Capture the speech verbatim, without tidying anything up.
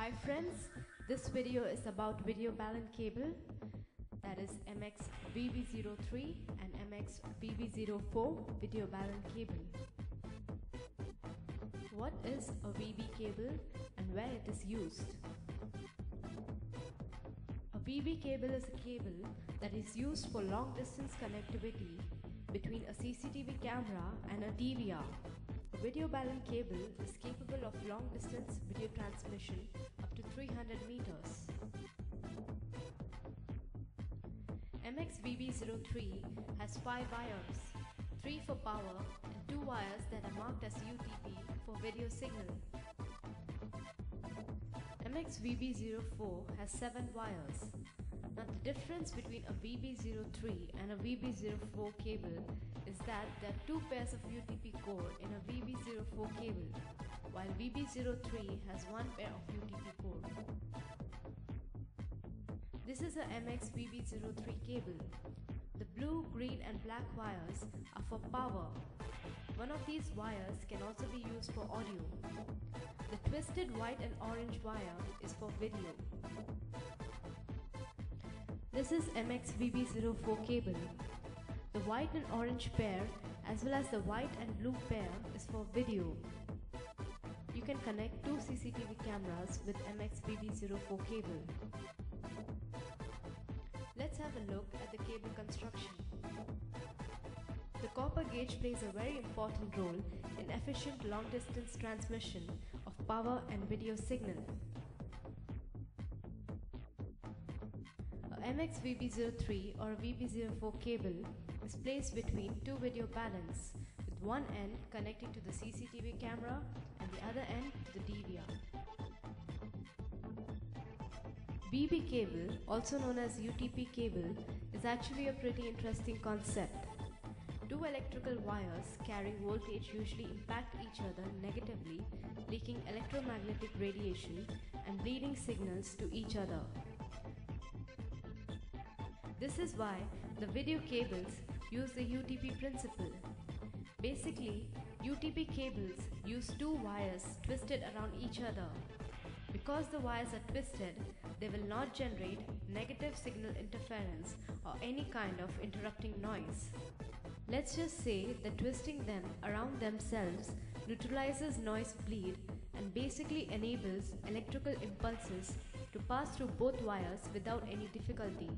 Hi friends, this video is about video balun cable, that is M X V B zero three and M X V B zero four video balun cable. What is a V B cable and where it is used? A V B cable is a cable that is used for long distance connectivity between a C C T V camera and a D V R. A video balun cable is capable of long distance video transmission up to three hundred meters. M X V B zero three has five wires, three for power and two wires that are marked as U T P for video signal. M X V B zero four has seven wires. Now the difference between a V B zero three and a V B zero four cable is that there are two pairs of U T P core in a V B zero four cable, while V B zero three has one pair of U T P core. This is a M X V B zero three cable. The blue, green and black wires are for power. One of these wires can also be used for audio. The twisted white and orange wire is for video. This is M X V B zero four cable. The white and orange pair as well as the white and blue pair is for video. You can connect two C C T V cameras with M X V B zero four cable. Let's have a look at the cable construction. The copper gauge plays a very important role in efficient long distance transmission of power and video signal. M X V B zero three or V B zero four cable is placed between two video balance, with one end connecting to the C C T V camera and the other end to the D V R. V B cable, also known as U T P cable, is actually a pretty interesting concept. Two electrical wires carrying voltage usually impact each other negatively, leaking electromagnetic radiation and bleeding signals to each other. This is why the video cables use the U T P principle. Basically, U T P cables use two wires twisted around each other. Because the wires are twisted, they will not generate negative signal interference or any kind of interrupting noise. Let's just say that twisting them around themselves neutralizes noise bleed and basically enables electrical impulses to pass through both wires without any difficulty.